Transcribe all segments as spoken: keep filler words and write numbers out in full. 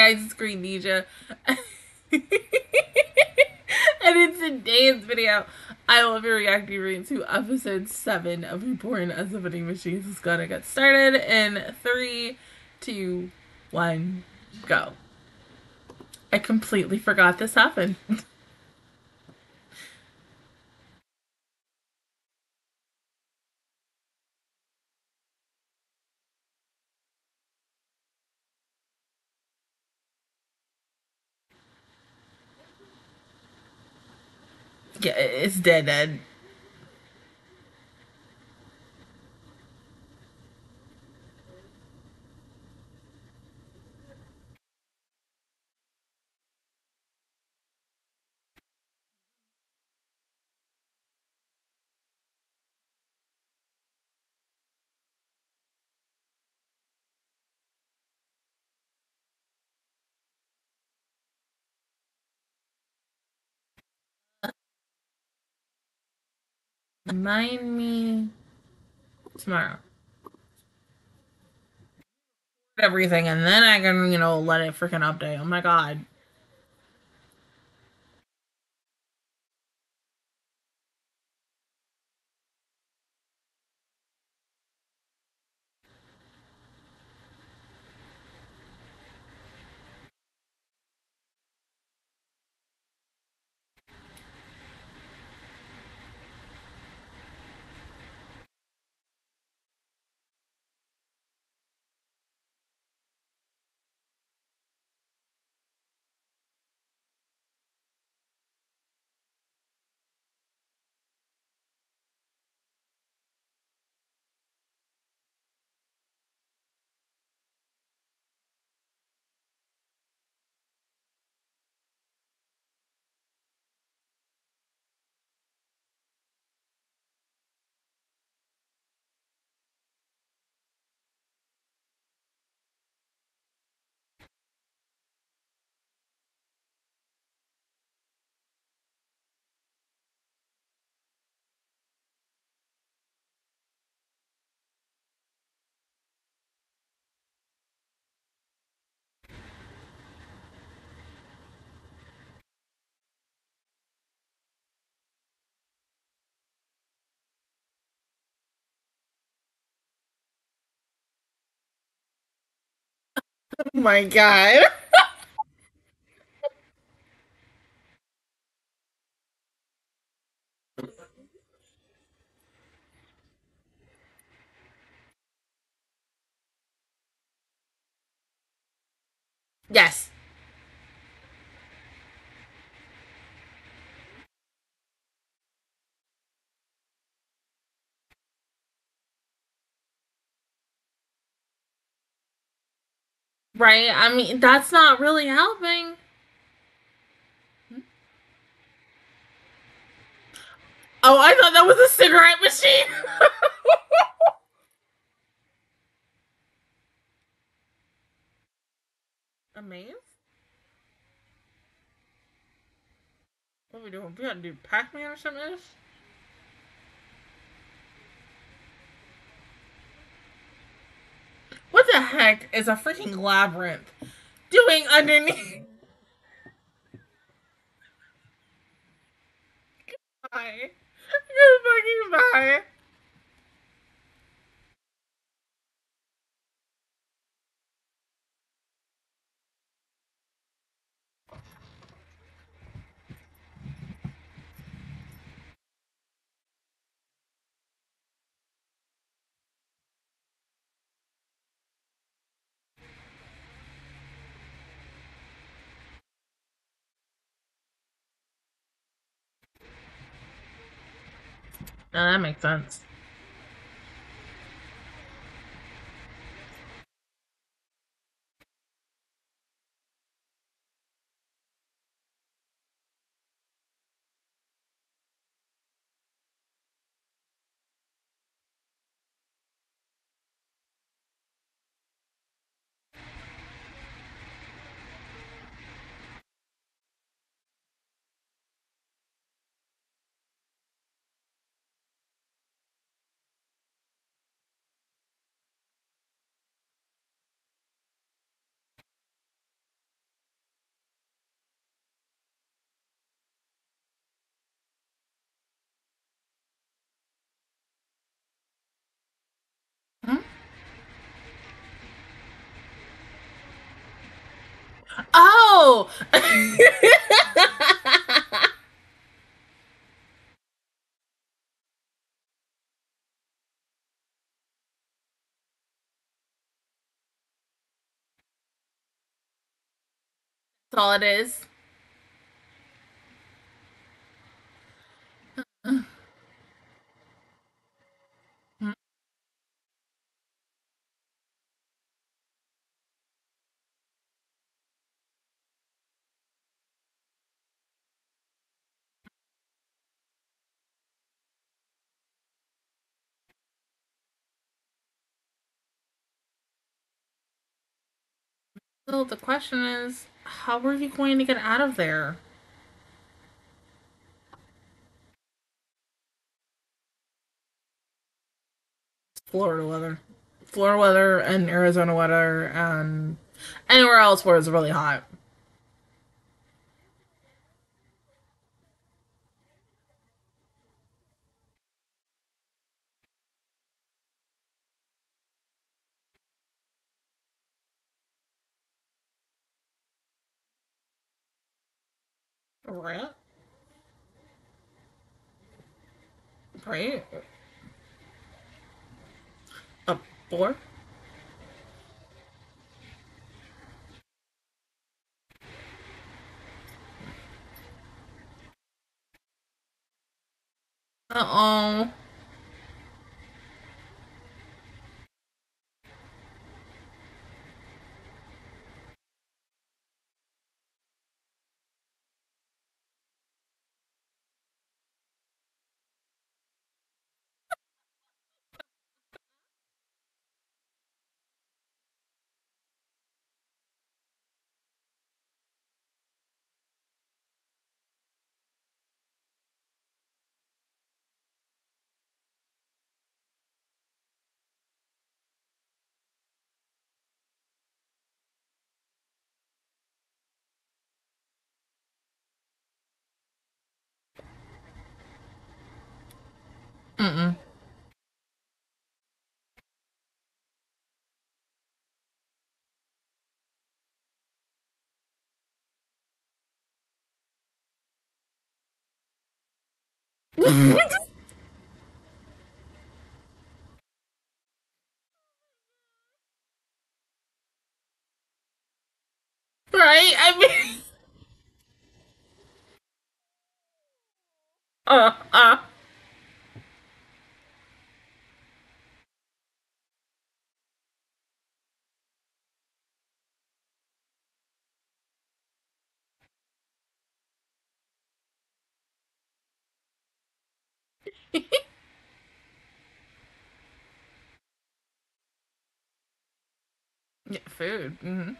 guys, it's Green Ninja. And in today's video, I will be reacting to episode seven of Reborn as a Vending Machine. This is gonna get started in three, two, one, go. I completely forgot this happened. Yeah, it's dead, Ed. Remind me tomorrow. Everything, and then I can, you know, let it freaking update. Oh my god. Oh my god. Yes. Right? I mean, that's not really helping. Oh, I thought that was a cigarette machine. A maze? What are we doing? We gotta do Pac-Man or something? What the heck is a freaking labyrinth doing underneath? Goodbye. Good fucking bye. No, that makes sense. Oh! That's all it is. So the question is, how are you going to get out of there? Florida weather. Florida weather and Arizona weather and anywhere else where it's really hot. Right. Right. A boar. Uh-oh. Mm-mm. Right? I mean... Uh, uh. Yeah, food. Mm-hmm.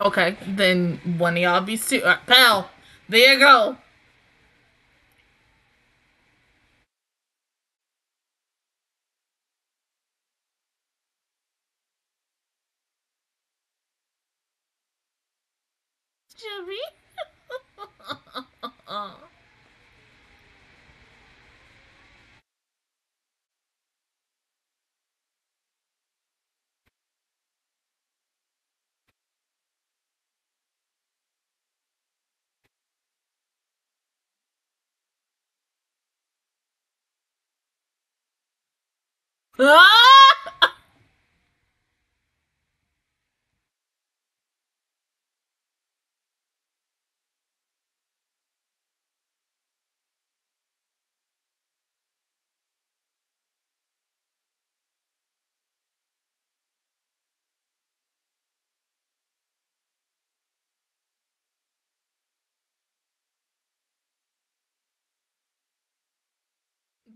Okay, then one of y'all be su- uh, pal, there you go. Jimmy? Ah!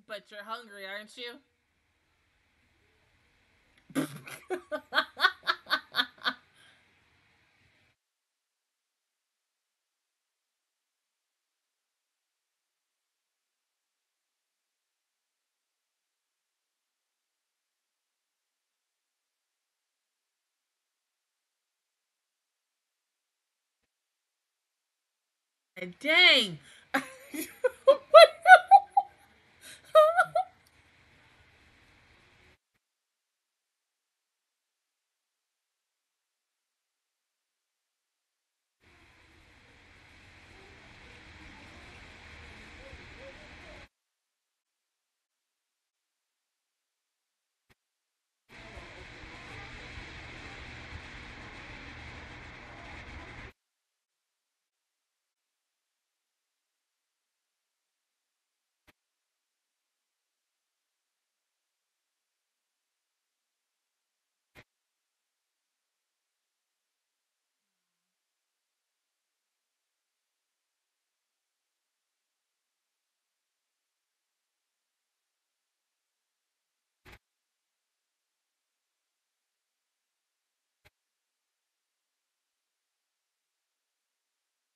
But you're hungry, aren't you? dang.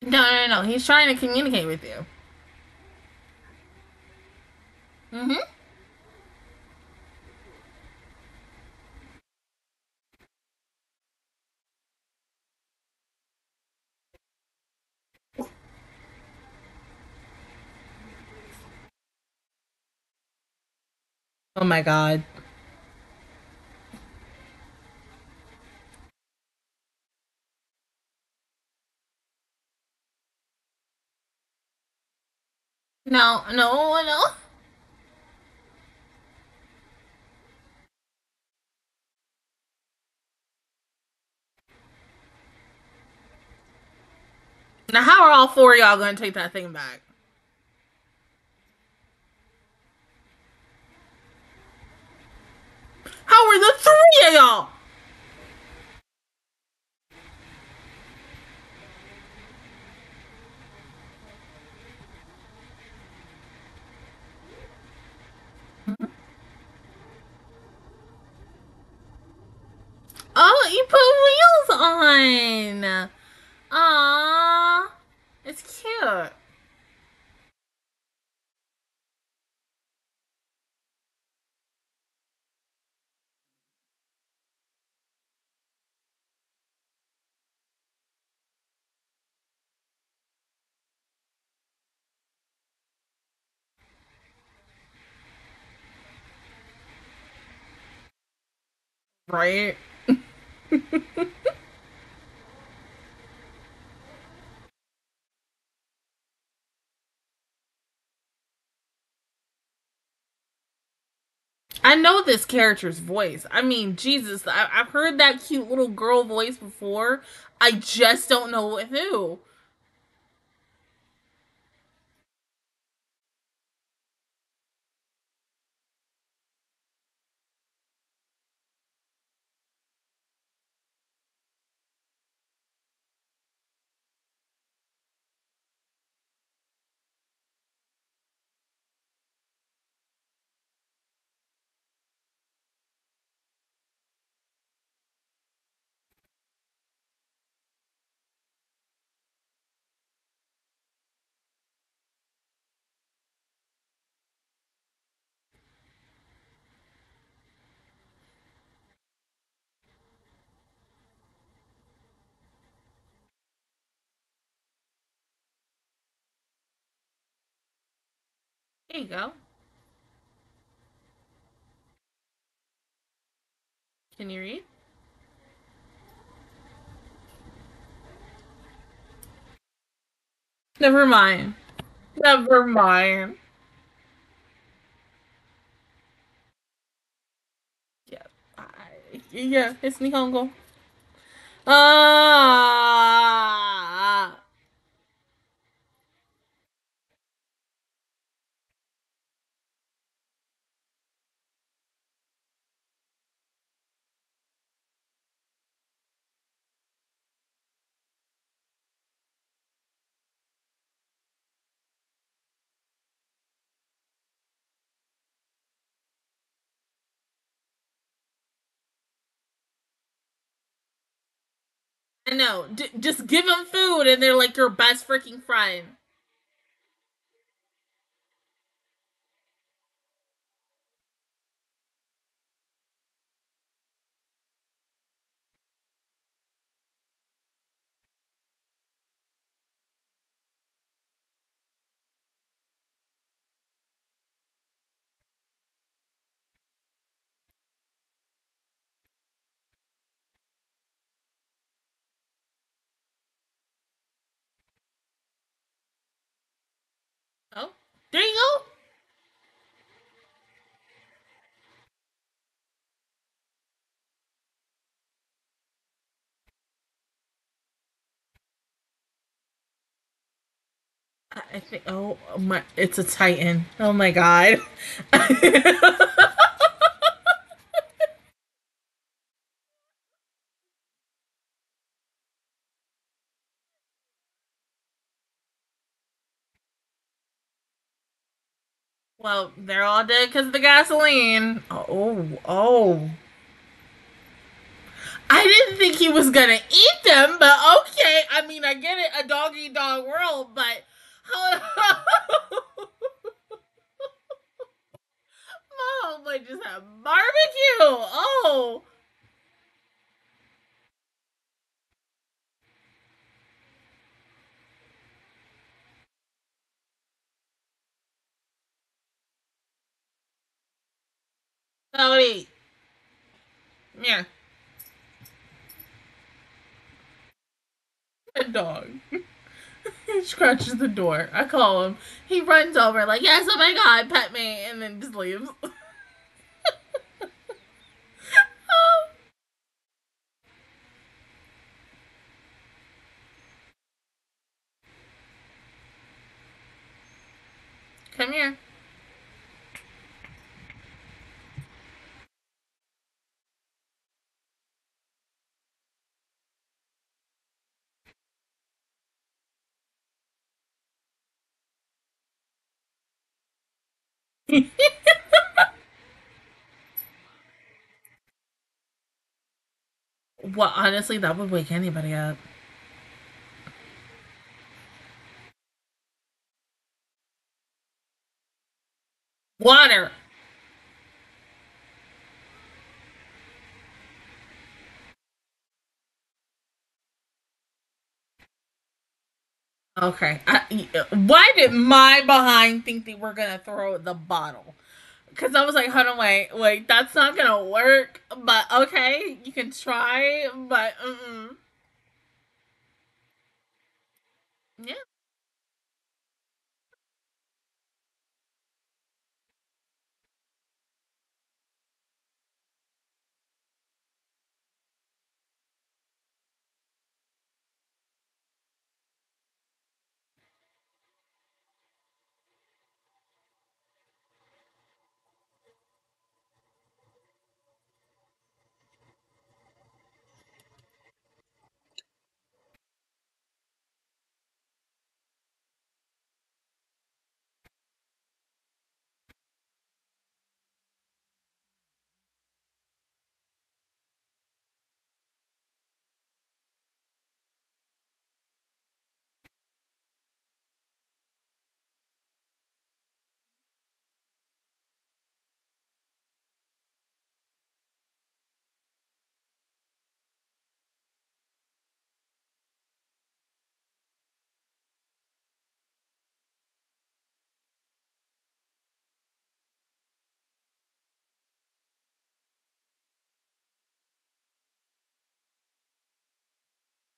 No, no, no, he's trying to communicate with you. Mm-hmm. Oh my God. No, no, no. Now, how are all four of y'all gonna take that thing back? How are the three of y'all? Oh, you put wheels on. Aww, it's cute. Right? I know this character's voice. I mean, Jesus, I I've heard that cute little girl voice before. I just don't know who. There you go. Can you read? Never mind. Never mind. Yeah, I, yeah, it's Nihongo. Ah. I know. D just give them food and they're like your best freaking friend. There you go. I think, oh my, it's a Titan. Oh my God. Well, they're all dead because of the gasoline. Oh, oh. I didn't think he was gonna eat them, but okay. I mean, I get it, a dog eat dog world, but. My homeboy just had barbecue. Oh, Cody, yeah, a dog. He scratches the door. I call him. He runs over like, yes, oh my God, pet me, and then just leaves. Oh. Come here. Well, honestly, that would wake anybody up. Water. Okay. I, why did my behind think they were gonna throw the bottle? Because I was like, hold on, wait, like, that's not gonna work. But okay, you can try, but mm-mm. Yeah.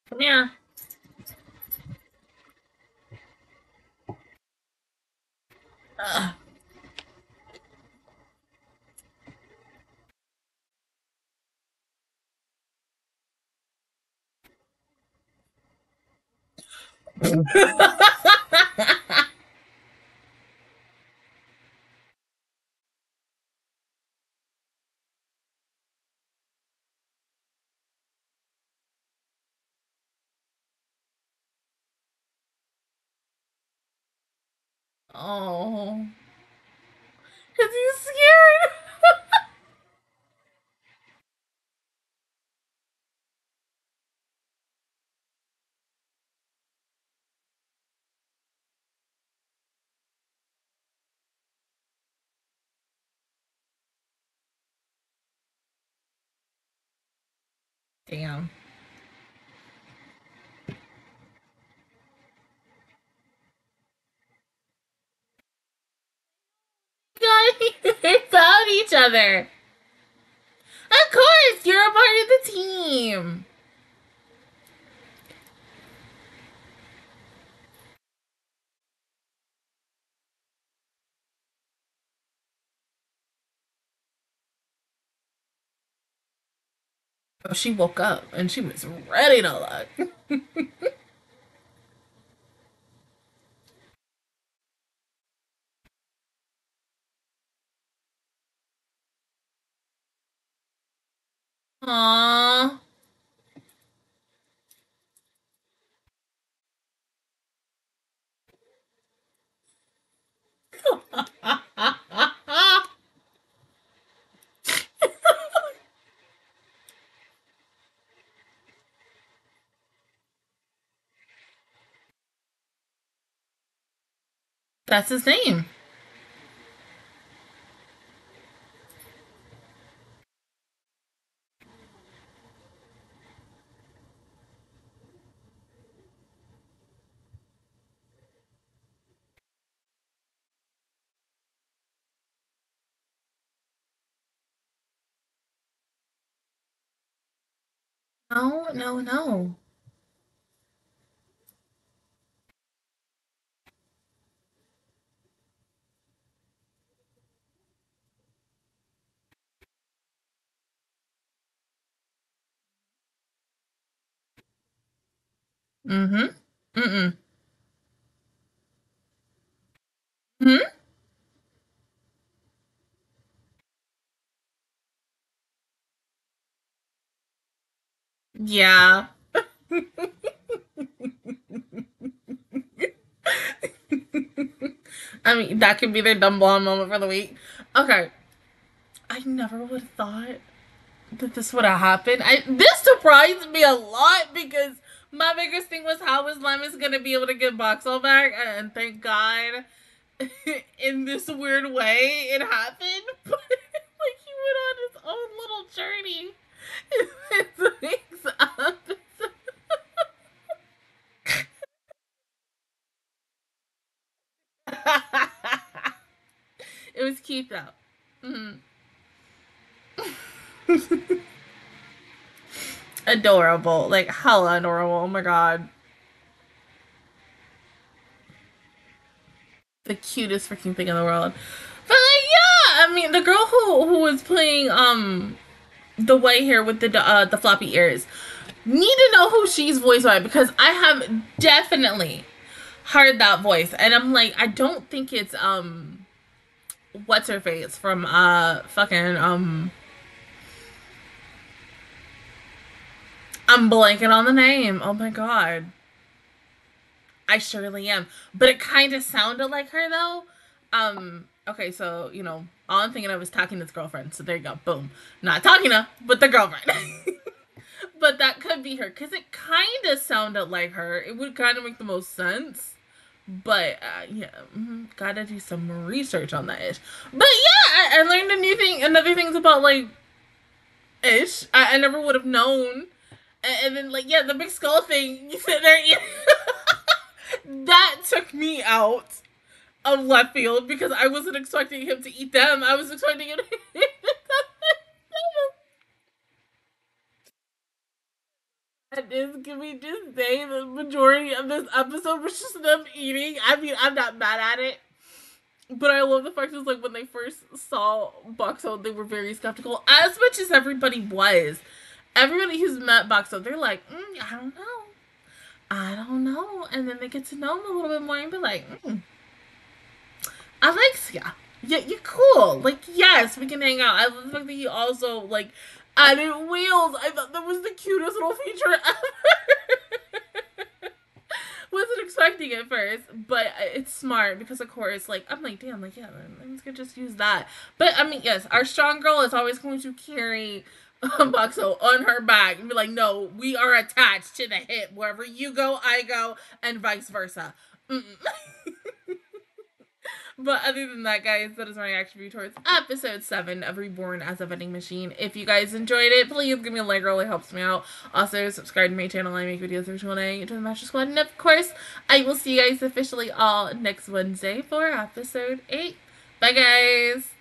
Come here. Ugh. Oh, because he's scared. Damn. They found each other. Of course, you're a part of the team. she woke up and she was ready to look. Aww. That's his name. No, no, no. Mm-hmm. Mm-mm. Hmm? Yeah. I mean, that could be their dumb blonde moment for the week. Okay. I never would have thought that this would have happened. I, this surprised me a lot because my biggest thing was how is Lammis going to be able to get Boxall back? And thank God in this weird way it happened. But like he went on his own little journey. It was cute though. Mm-hmm. Adorable, like hella adorable. Oh my god, the cutest freaking thing in the world. But like, yeah, I mean, the girl who who was playing um. the white hair with the uh, the floppy ears. Need to know who she's voiced by because I have definitely heard that voice, and I'm like, I don't think it's um, what's her face from uh fucking um. I'm blanking on the name. Oh my god. I surely am, but it kind of sounded like her though. Um. Okay, so you know. All I'm thinking of is Takina's girlfriend. So there you go. Boom. Not Takina, but the girlfriend. But that could be her. Because it kind of sounded like her. It would kind of make the most sense. But, uh, yeah. Gotta do some research on that ish. But, yeah. I, I learned a new thing. Another things about, like, ish. I, I never would have known. And, and then, like, yeah. The big skull thing. You sit there. Yeah. That took me out of left field because I wasn't expecting him to eat them. I was expecting him to eat them. That is, can we just say the majority of this episode was just them eating? I mean, I'm not mad at it. But I love the fact that like when they first saw Boxo, they were very skeptical. As much as everybody was. Everybody who's met Boxo, they're like, mm, I don't know. I don't know. And then they get to know him a little bit more and be like, mm. Alexia, yeah, you're cool. Like, yes, we can hang out. I love the fact that he also, like, added wheels. I thought that was the cutest little feature ever. Wasn't expecting it first, but it's smart because, of course, like, I'm like, damn, like, yeah, I'm gonna just use that. But, I mean, yes, our strong girl is always going to carry um, Boxo on her back and be like, no, we are attached to the hip. Wherever you go, I go, and vice versa. Mm-mm. But other than that, guys, that is my reaction view towards episode seven of Reborn as a Vending Machine. If you guys enjoyed it, please give me a like, roll. It helps me out. Also, subscribe to my channel. I make videos every single day. Join the Master Squad. And, of course, I will see you guys officially all next Wednesday for episode eight. Bye, guys.